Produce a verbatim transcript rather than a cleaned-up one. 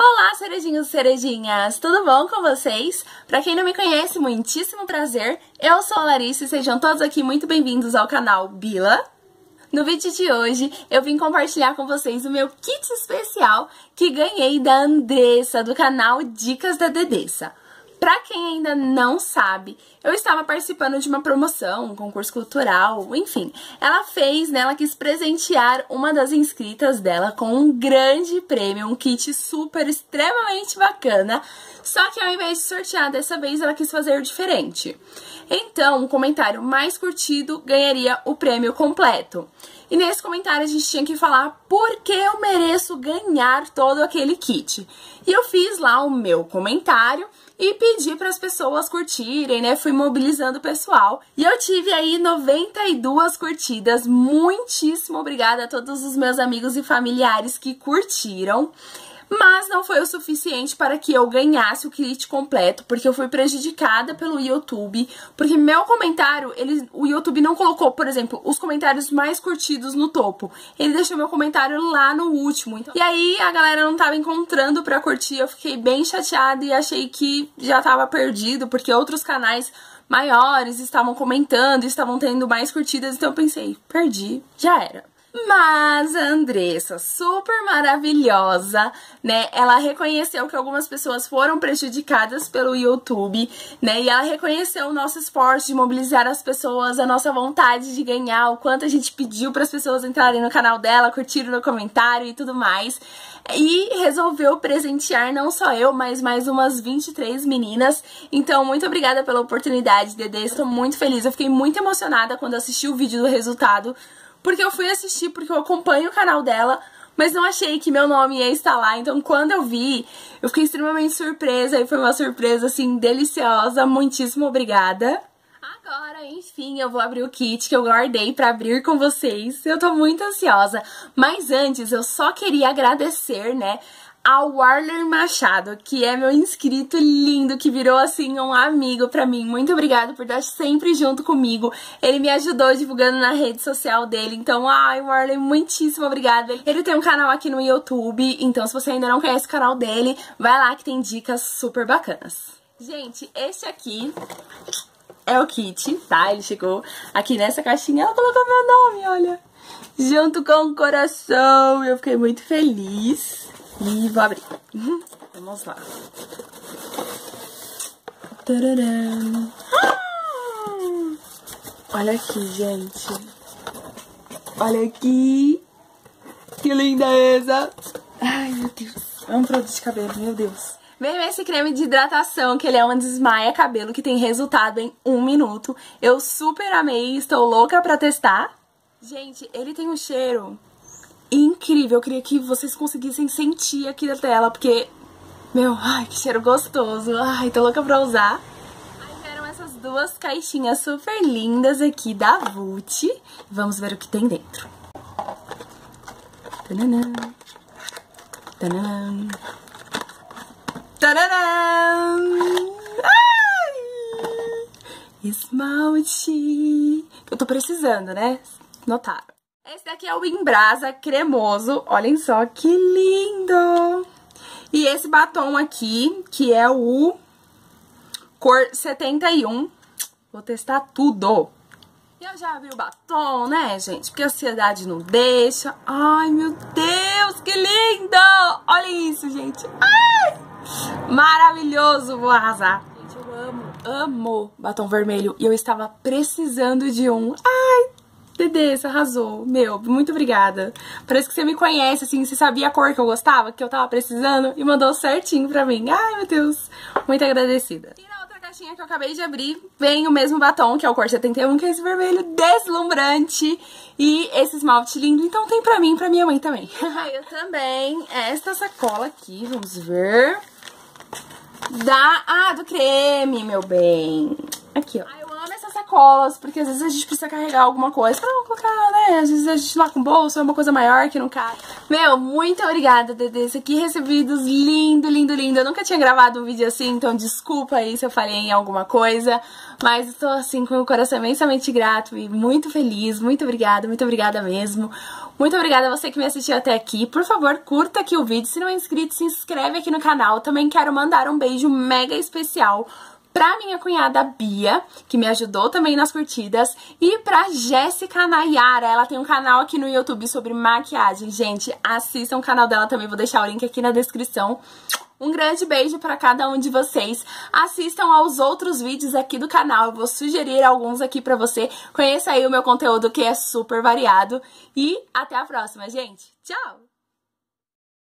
Olá, cerejinhos e cerejinhas! Tudo bom com vocês? Pra quem não me conhece, muitíssimo prazer! Eu sou a Larissa e sejam todos aqui muito bem-vindos ao canal Bila. No vídeo de hoje, eu vim compartilhar com vocês o meu kit especial que ganhei da Andressa, do canal Dicas da Dedessa. Pra quem ainda não sabe, eu estava participando de uma promoção, um concurso cultural, enfim. Ela fez, né, ela quis presentear uma das inscritas dela com um grande prêmio, um kit super, extremamente bacana. Só que ao invés de sortear dessa vez, ela quis fazer diferente. Então, o comentário mais curtido ganharia o prêmio completo. E nesse comentário a gente tinha que falar por que eu mereço ganhar todo aquele kit. E eu fiz lá o meu comentário e pedi para as pessoas curtirem, né? Fui mobilizando o pessoal. E eu tive aí noventa e duas curtidas. Muitíssimo obrigada a todos os meus amigos e familiares que curtiram. Mas não foi o suficiente para que eu ganhasse o kit completo, porque eu fui prejudicada pelo YouTube, porque meu comentário, ele, o YouTube não colocou, por exemplo, os comentários mais curtidos no topo. Ele deixou meu comentário lá no último. Então... E aí a galera não estava encontrando para curtir, eu fiquei bem chateada e achei que já estava perdido, porque outros canais maiores estavam comentando, estavam tendo mais curtidas, então eu pensei, perdi, já era. Mas a Andressa, super maravilhosa, né, ela reconheceu que algumas pessoas foram prejudicadas pelo YouTube, né, e ela reconheceu o nosso esforço de mobilizar as pessoas, a nossa vontade de ganhar, o quanto a gente pediu para as pessoas entrarem no canal dela, curtirem no comentário e tudo mais, e resolveu presentear não só eu, mas mais umas vinte e três meninas. Então, muito obrigada pela oportunidade, Dedê, estou muito feliz, eu fiquei muito emocionada quando assisti o vídeo do resultado, porque eu fui assistir, porque eu acompanho o canal dela, mas não achei que meu nome ia estar lá. Então, quando eu vi, eu fiquei extremamente surpresa e foi uma surpresa, assim, deliciosa. Muitíssimo obrigada. Agora, enfim, eu vou abrir o kit que eu guardei pra abrir com vocês. Eu tô muito ansiosa. Mas antes, eu só queria agradecer, né, a Warley Machado, que é meu inscrito lindo, que virou, assim, um amigo pra mim. Muito obrigada por estar sempre junto comigo. Ele me ajudou divulgando na rede social dele. Então, ai, Warley, muitíssimo obrigada. Ele tem um canal aqui no YouTube, então se você ainda não conhece o canal dele, vai lá que tem dicas super bacanas. Gente, esse aqui é o kit, tá? Ele chegou aqui nessa caixinha. Ela colocou meu nome, olha. Junto com o coração. Eu fiquei muito feliz. E vou abrir. Vamos lá. Tararam. Olha aqui, gente. Olha aqui. Que linda essa. Ai, meu Deus. É um produto de cabelo, meu Deus. Veio esse creme de hidratação, que ele é um desmaia cabelo, que tem resultado em um minuto. Eu super amei, estou louca pra testar. Gente, ele tem um cheiro... incrível, eu queria que vocês conseguissem sentir aqui na tela, porque, meu, ai, que cheiro gostoso, ai, tô louca pra usar. Aí vieram essas duas caixinhas super lindas aqui da Vult, vamos ver o que tem dentro. Tananã, tananã, tananã, ai, esmalte, eu tô precisando, né, notaram. Esse daqui é o Embrasa cremoso, olhem só que lindo! E esse batom aqui, que é o cor setenta e um, vou testar tudo. E eu já abri o batom, né, gente? Porque a ansiedade não deixa. Ai, meu Deus, que lindo! Olha isso, gente! Ai! Maravilhoso, vou arrasar. Gente, eu amo, amo batom vermelho e eu estava precisando de um. Ai! Dedê, você arrasou. Meu, muito obrigada. Parece que você me conhece, assim, você sabia a cor que eu gostava, que eu tava precisando, e mandou certinho pra mim. Ai, meu Deus. Muito agradecida. E na outra caixinha que eu acabei de abrir, vem o mesmo batom, que é o cor setenta e um, que é esse vermelho deslumbrante. E esse esmalte lindo, então tem pra mim, pra minha mãe também. Eu também. Esta sacola aqui, vamos ver. Da... Ah, do creme, meu bem. Aqui, ó. Sacolas, porque às vezes a gente precisa carregar alguma coisa pra não colocar, né? Às vezes a gente lá com bolsa é uma coisa maior que não cabe. Meu, muito obrigada, Dedessa. Que recebidos lindo, lindo, lindo. Eu nunca tinha gravado um vídeo assim, então desculpa aí se eu falei em alguma coisa. Mas estou assim com o coração imensamente grato e muito feliz. Muito obrigada, muito obrigada mesmo. Muito obrigada a você que me assistiu até aqui. Por favor, curta aqui o vídeo. Se não é inscrito, se inscreve aqui no canal. Também quero mandar um beijo mega especial pra minha cunhada Bia, que me ajudou também nas curtidas, e pra Jessica Naiara. Ela tem um canal aqui no YouTube sobre maquiagem. Gente, assistam o canal dela também, vou deixar o link aqui na descrição. Um grande beijo pra cada um de vocês. Assistam aos outros vídeos aqui do canal. Eu vou sugerir alguns aqui pra você. Conheça aí o meu conteúdo que é super variado. E até a próxima, gente. Tchau!